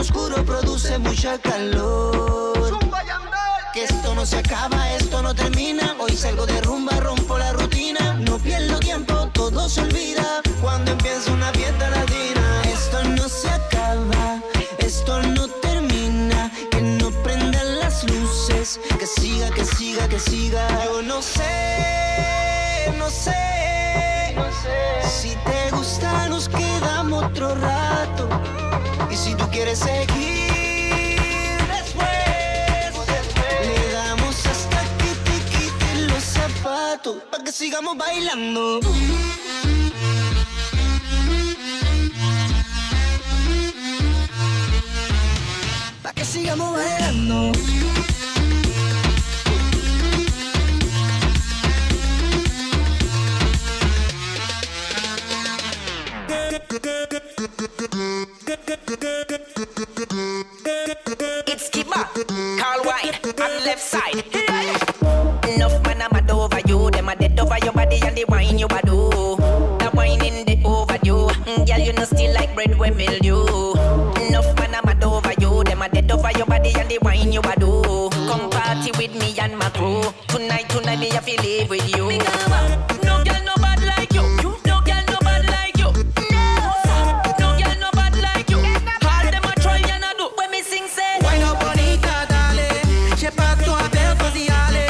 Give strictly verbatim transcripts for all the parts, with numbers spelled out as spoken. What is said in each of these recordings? oscuro produce mucha calor. Que esto no se acaba, esto no termina. Hoy salgo de rumba, rompo la rutina. No pierdo tiempo, todo se olvida. Cuando empieza una fiesta latina. Esto no se acaba, esto no termina. Que no prendan las luces. Que siga, que siga, que siga. Yo no sé, no sé, no sé. Si te gusta nos quedamos otro rato. Y si tú quieres seguir, para que sigamos bailando. Para que sigamos bailando. It's Kiba, Carl White, on left side. Enough man, I'm mad over you. Them a dead over your body and they wine you a do. The wine in the overdue. Mm, girl, you know still like bread with mildew. Enough man, I'm mad over you. Them a dead over your body and they wine you a do. Come party with me and my crew. Tonight, tonight me have to live with you. No girl, no bad like you. No girl, no bad like you. No girl, no bad like you. All them a try and a do. When me sing say, why no bonita, dale. Che pa' tu haber sociales.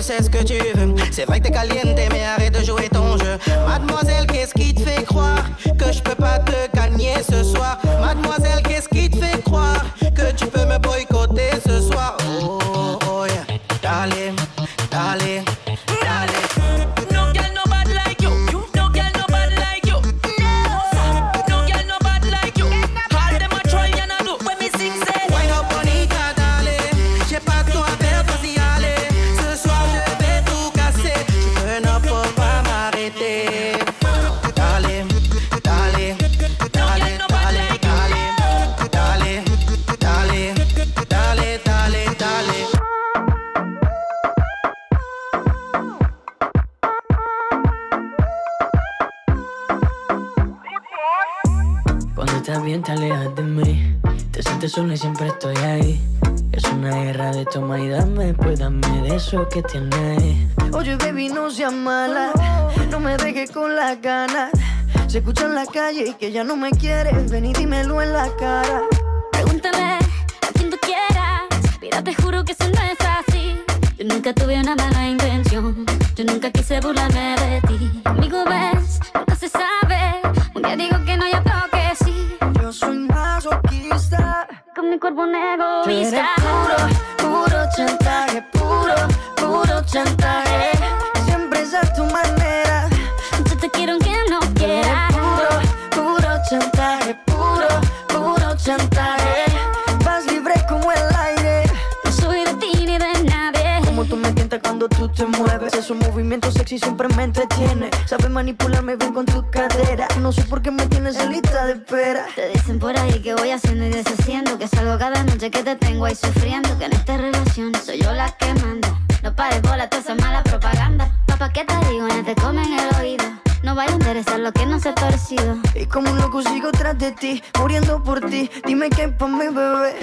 C'est ce que tu veux. C'est vrai que t'es caliente, mais arrête de jouer ton jeu. Mademoiselle, qu'est-ce qui te fait croire que je peux pas te gagner ce soir? Mademoiselle, qu'est-ce qui te fait croire que tu peux me boycotter ce soir? Oh, oh, oh, yeah. Dale, dale, dale. No girl, no bad like you. No girl, no bad like you. No girl, no bad like you. All them a try and a do when me sing say. Why no bonita, dale. J'ai pas tout à faire, vas-y. Bien te alejas de mí, te sientes sola y siempre estoy ahí. Es una guerra de toma y dame, pues dame de eso que tienes. Oye baby, no seas mala, no me dejes con las ganas. Se escucha en la calle y que ya no me quieres, ven y dímelo en la cara. Pregúntame a quien tú quieras, mira te juro que eso no es así. Yo nunca tuve una mala intención, yo nunca quise burlarme de ti. Amigo ves, nunca se sabe, un día digo que no y otro que sí. Yo soy masoquista, con mi cuerpo un egoísta. Tú eres puro, puro chantaje, puro, puro chantaje. Siempre es a tu manera, yo te quiero aunque no quieras. Puro, puro chantaje, puro, puro chantaje. Vas libre como el aire, no soy de ti ni de nadie. Como tú me tientas cuando tú te mueves, esos movimientos sexy siempre me entretiene. Sabes manipularme bien con tu cadera, no sé por qué me tienes en lista de espera. Te dicen por ahí que voy haciendo y deshaciendo, que salgo cada noche que te tengo ahí sufriendo, que en esta relación soy yo la que manda. No pares bola toda esa mala propaganda. Papá, ¿qué te digo? No te comen el oído. No vaya a interesar lo que no se ha torcido. Y como un loco sigo tras de ti, muriendo por ti, dime qué pa' mi bebé.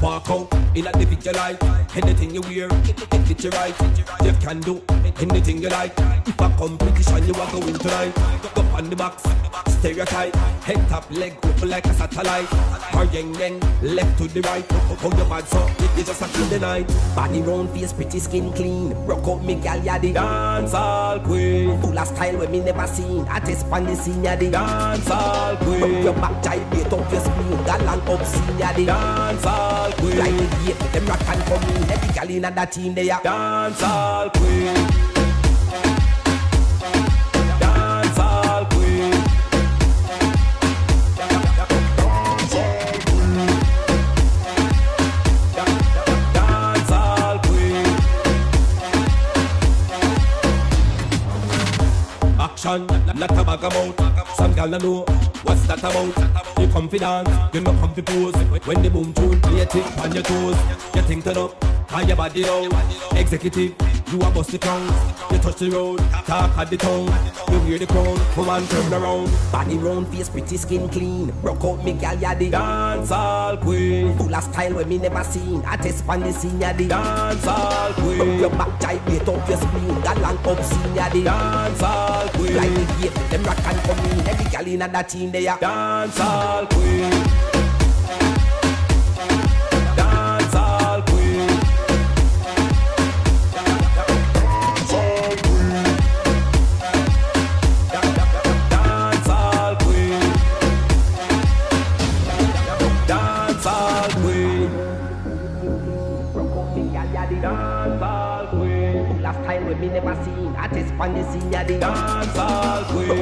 Walk out in a defeat you like. Anything you wear, it get you right. You can do anything you like. If a competition you are going tonight, go up on the box, stereotype. Head top, leg up like a satellite. Hurrying then, left to the right. Hold your bad so, it is just a clean the night. Body round, face pretty, skin clean. Rock out me gal, ya the dancehall queen. Full of style when me never seen. I test pan the scene, ya the dancehall queen. Up your back, jive, up your spleen. Galant up scene, ya the dancehall. Like the gate, them rock and come in. Every girl in that team, they are Dancehall Queen. Dancehall Queen. Dancehall Queen. Dancehall Queen. Lot of bag about. Some gal no know what's that about. You come fi dance, you no come fi pose. When the boom tune play, tip on your toes. You think turn up, how your body out. Executive, you a bust the tongue. You touch the road, talk at the tongue. You hear the crowd, come and turn around. Body round, face pretty, skin clean. Broke out me gal, ya the dancehall queen. Full of style where me never seen. I test pan the scene, ya the dancehall queen. Your back tight, weight up your spleen. Gal and up scene, ya the dancehall queen. Like the gate, them rock and come in. Every gal in that team, they are dancehall queen. Dancehall queen.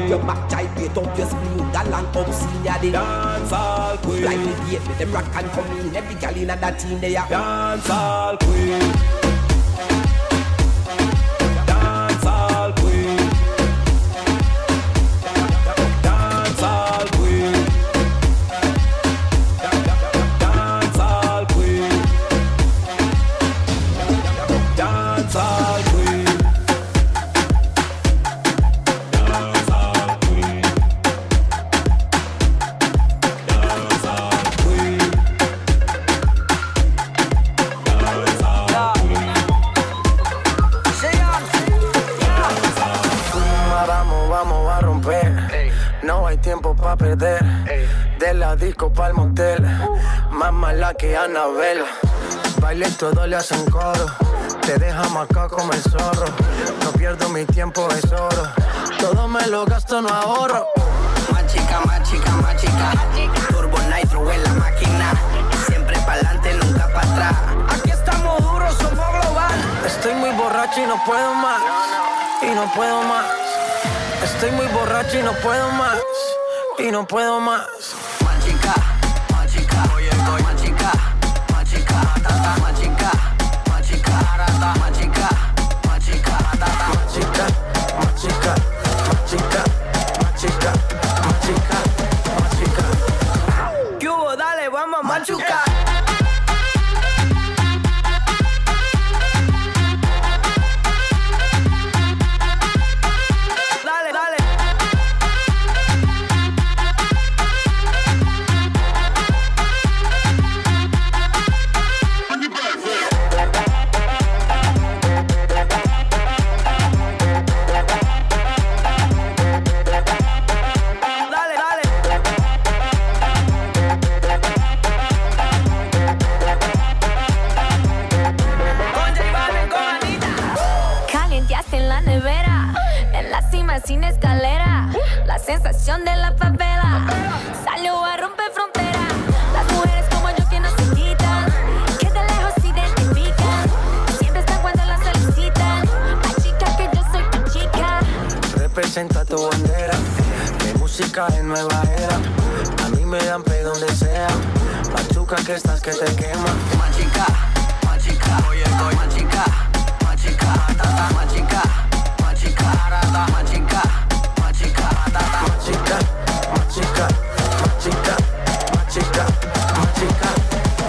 Your back tight, weight up your spleen. Gal and up scene, ya the dancehall queen. Like the gate, let them rock and come in. Every gal in that team, they are dancehall queen. Baile todo le hacen coro, te deja marcado como el zorro. No pierdo mi tiempo, es oro. Todo me lo gasto, no ahorro. Machika, machika, machika. Turbo Nitro en la máquina. Siempre pa'lante, nunca para atrás. Aquí estamos duros, somos global. Estoy muy borracho y no puedo más. Y no puedo más. Estoy muy borracho y no puedo más. Y no puedo más. Machika, machika. Oye, oye, machika. Machika, machika, machika, machika, machika, machika, machika, machika, machika, machika, machika. ¿Qué hubo? Dale, vamos a machucar. Sin escalera, la sensación de la favela salió a romper frontera. Las mujeres como yo que no se quitan, que de lejos se identifican, siempre están cuando las solicitan. Machika, que yo soy tu chica. Representa tu bandera, mi música es nueva era. A mí me dan play donde sea. Machuca, que estás que te quema. Machika, machika, oye, oye, machika, machika, tata, machika. Machika, machika, machika, machika, machika, machika, machika,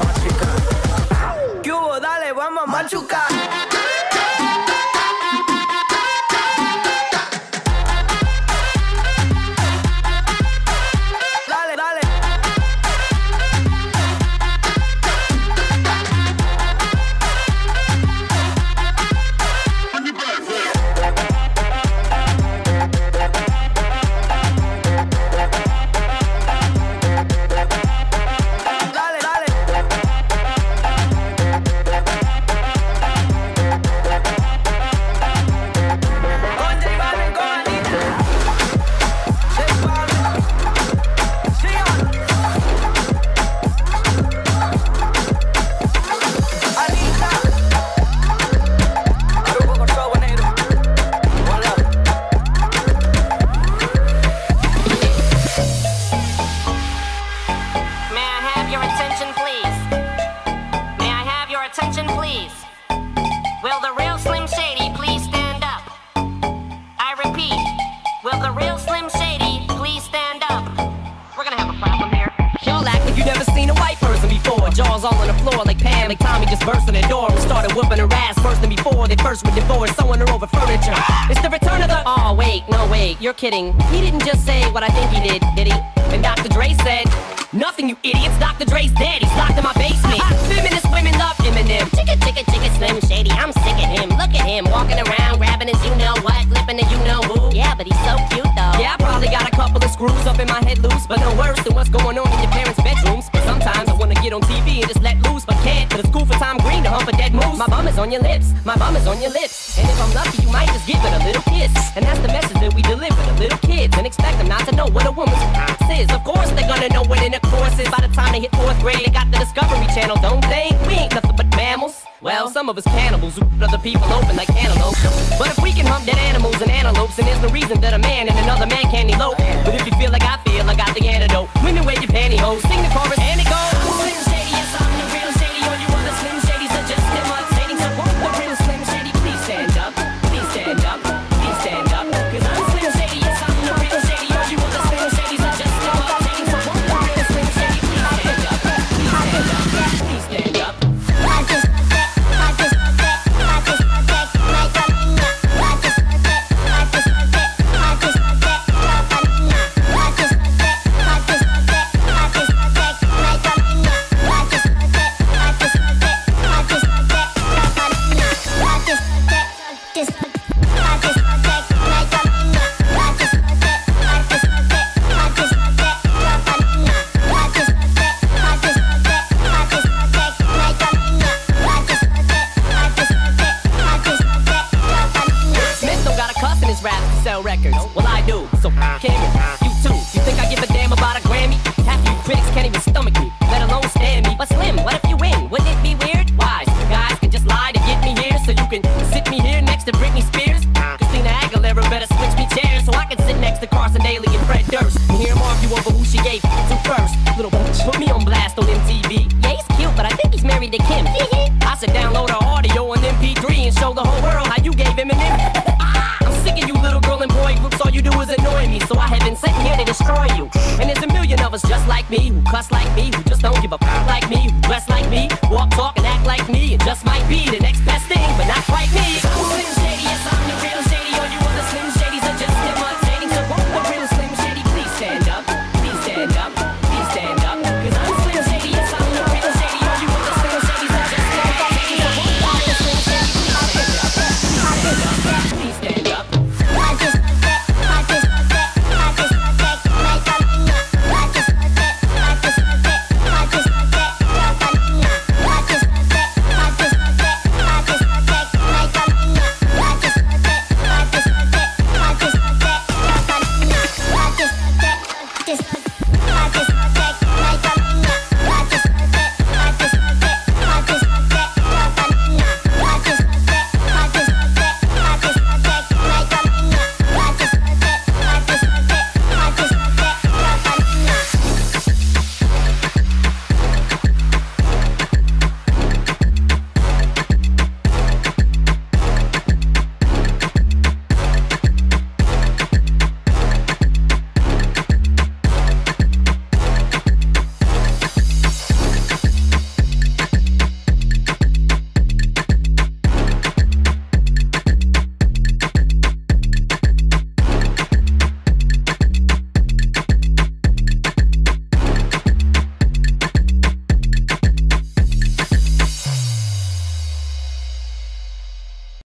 machika, machika. ¿Qué hubo? Dale, vamos a machucar. Will the real Slim Finally Tommy just burst in the door and started whooping her ass worse than before. They first would divorce, sewing her over furniture. It's the return of the... Oh, wait, no, wait, you're kidding. He didn't just say what I think he did, did he? And Doctor Dre said, nothing, you idiots. Doctor Dre's dead. He's locked in my basement. Feminist women love Eminem. Chicka, chicka, chicka, Slim Shady. I'm sick of him. Look at him walking around, grabbing his you-know-what, flipping the you-know-who. Yeah, but he's so cute, though. Yeah, I probably got a couple of screws up in my head loose, but no worse than what's going on in your parents' bedrooms. Sometimes I want to get on T V and just let loose, but can't. But it's cool for Tom Green to hump a dead moose. My bum is on your lips. My bum is on your lips. And if I'm lucky, you might just give it a little kiss. And that's the message that we deliver to little kids. And expect them not to know what a woman's ass is. Of course they're gonna know what in a courses. By the time they hit fourth grade, they got the Discovery Channel, don't they? We ain't nothing but mammals. Well, some of us cannibals who put other people open like antelopes. But if we can hump dead animals and antelopes, then there's no reason that a man and another man can't elope. But if you feel like I feel, I got the antidote. Women wear your pantyhose, sing the chorus, and it goes. I'm Slim Shady, yes, I'm the real Shady. All you other Slim Shadys are just imitating. So won't the real Slim Shady please stand up? Please stand up, please stand up. Cause I'm Slim Shady, yes, I'm the real Shady. All you other Slim Shadys are just imitating. So won't the real Slim Shady please stand up? Please stand up, please stand up. I just like me, who just don't give a fuck like me, who dress like me, walk, talk, and act like me. It just might be the next best.